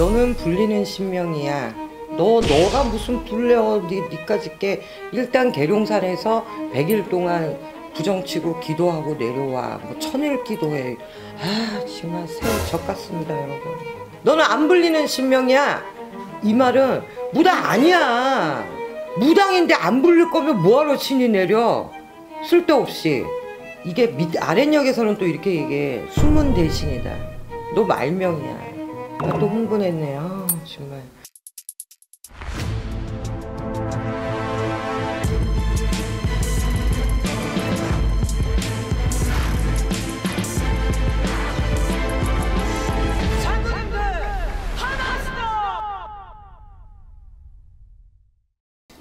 너는 불리는 신명이야. 너가 무슨 불려 니까짓 게. 일단 계룡산에서 100일 동안 부정치고 기도하고 내려와. 뭐 1000일 기도해. 아 정말 새우 젖 같습니다 여러분. 너는 안 불리는 신명이야. 이 말은 무당 아니야. 무당인데 안 불릴 거면 뭐하러 신이 내려. 쓸데없이. 이게 아랫역에서는 또 이렇게 얘기해. 숨은 대신이다. 너 말명이야. 나 또 흥분했네. 아 정말.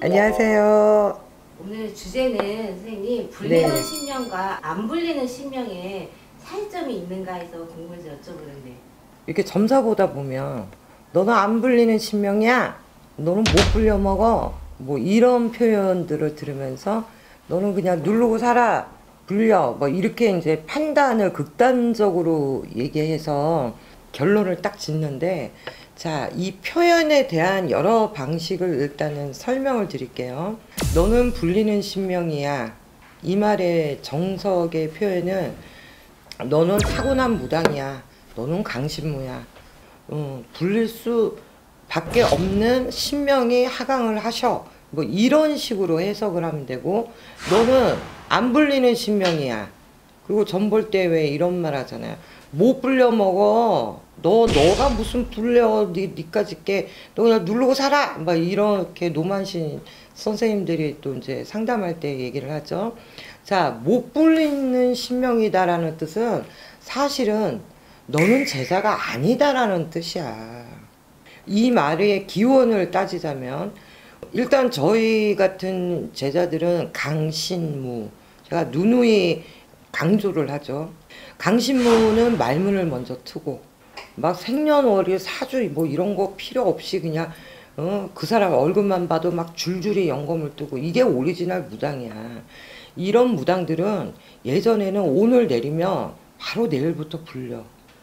안녕하세요. 오늘 주제는 선생님 불리는 네. 신명과 안 불리는 신명의 차이점이 있는가 해서 궁금해서 여쭤보는데, 이렇게 점사보다 보면 너는 안 불리는 신명이야, 너는 못 불려 먹어, 뭐 이런 표현들을 들으면서 너는 그냥 누르고 살아, 불려, 뭐 이렇게 이제 판단을 극단적으로 얘기해서 결론을 딱 짓는데, 자, 이 표현에 대한 여러 방식을 일단은 설명을 드릴게요. 너는 불리는 신명이야. 이 말의 정석의 표현은 너는 타고난 무당이야. 너는 강신무야. 불릴 수 밖에 없는 신명이 하강을 하셔. 뭐 이런 식으로 해석을 하면 되고, 너는 안 불리는 신명이야. 그리고 전볼때 왜 이런 말 하잖아요. 못 불려 먹어. 너가 무슨 불려 니까짓 게. 너 그냥 누르고 살아. 막 이렇게 노만신 선생님들이 또 이제 상담할 때 얘기를 하죠. 자, 못 불리는 신명이다라는 뜻은 사실은 너는 제자가 아니다라는 뜻이야. 이 말의 기원을 따지자면, 일단 저희 같은 제자들은 강신무, 제가 누누이 강조를 하죠. 강신무는 말문을 먼저 트고 막 생년월일 사주 뭐 이런 거 필요 없이 그냥 그 사람 얼굴만 봐도 막 줄줄이 연검을 뜨고, 이게 오리지널 무당이야. 이런 무당들은 예전에는 오늘 내리면 바로 내일부터 불려.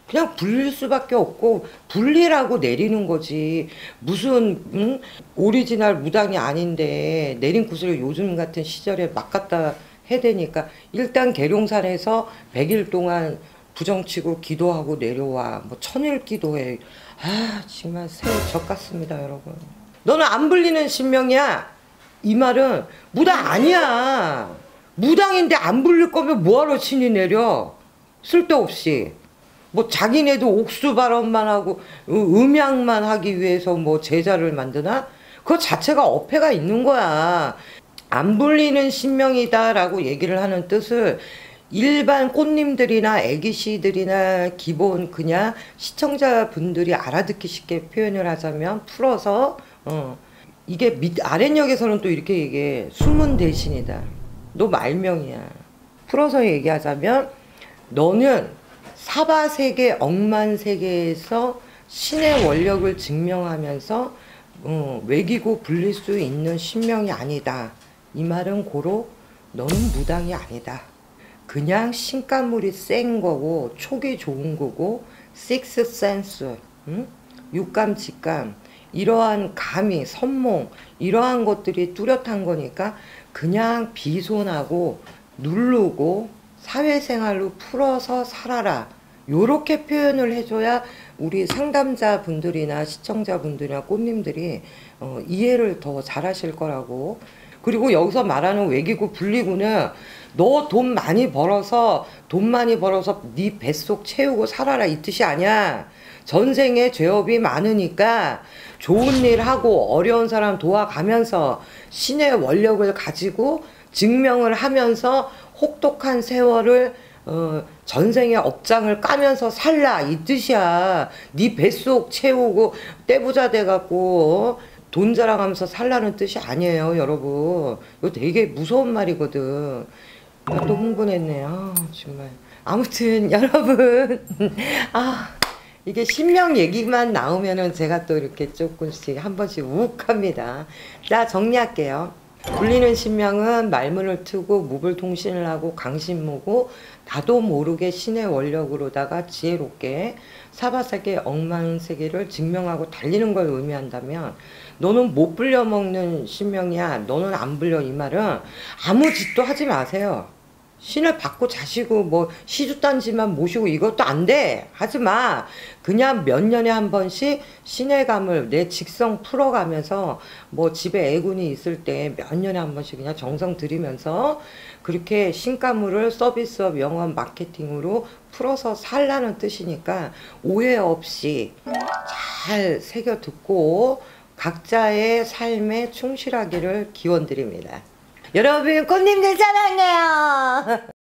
그냥 불릴 수밖에 없고 불리라고 내리는 거지. 무슨 오리지널 무당이 아닌데 내린 구슬을 요즘 같은 시절에 막 갖다 해대니까. 일단 계룡산에서 100일 동안 부정치고 기도하고 내려와. 뭐 1000일 기도해. 아 정말 새우 젖 같습니다 여러분. 너는 안 불리는 신명이야. 이 말은 무당 아니야. 무당인데 안 불릴 거면 뭐하러 신이 내려. 쓸데없이. 뭐 자기네도 옥수 발언만 하고 음양만 하기 위해서 뭐 제자를 만드나? 그거 자체가 어폐가 있는 거야. 안 불리는 신명이다 라고 얘기를 하는 뜻을 일반 꽃님들이나 애기씨들이나 기본 그냥 시청자분들이 알아듣기 쉽게 표현을 하자면 풀어서 이게 아랫역에서는 또 이렇게 얘기해. 숨은 대신이다. 너 말명이야. 풀어서 얘기하자면 너는 사바세계 억만세계에서 신의 원력을 증명하면서 외기고 불릴 수 있는 신명이 아니다. 이 말은 고로 너는 무당이 아니다. 그냥 신가물이 센 거고 촉이 좋은 거고 식스 센스, 육감, 직감, 이러한 감이, 선몽, 이러한 것들이 뚜렷한 거니까 그냥 비손하고 누르고 사회생활로 풀어서 살아라. 요렇게 표현을 해줘야 우리 상담자분들이나 시청자분들이나 꽃님들이 이해를 더 잘하실 거라고. 그리고 여기서 말하는 외기고 불리고는 너 돈 많이 벌어서 네 뱃속 채우고 살아라 이 뜻이 아니야. 전생에 죄업이 많으니까 좋은 일 하고 어려운 사람 도와가면서 신의 원력을 가지고 증명을 하면서 혹독한 세월을 전생에 업장을 까면서 살라 이 뜻이야. 네 뱃속 채우고 떼부자 돼갖고 돈 자랑하면서 살라는 뜻이 아니에요 여러분. 이거 되게 무서운 말이거든. 또 흥분했네요 정말. 아무튼 여러분 아 이게 신명 얘기만 나오면은 제가 또 이렇게 조금씩 한 번씩 욱합니다. 자, 정리할게요. 불리는 신명은 말문을 트고 무불통신을 하고 강신무고, 나도 모르게 신의 원력으로다가 지혜롭게 사바세계 억만세계를 증명하고 달리는 걸 의미한다면, 너는 못 불려먹는 신명이야, 너는 안 불려, 이 말은 아무 짓도 하지 마세요. 신을 받고 자시고 뭐 시주단지만 모시고 이것도 안 돼, 하지마. 그냥 몇 년에 한 번씩 신의 감을 내 직성 풀어가면서, 뭐 집에 애군이 있을 때 몇 년에 한 번씩 그냥 정성 들이면서 그렇게 신가물을 서비스업, 영업, 마케팅으로 풀어서 살라는 뜻이니까 오해 없이 잘 새겨 듣고 각자의 삶에 충실하기를 기원드립니다. 여러분, 꽃님들 사랑해요.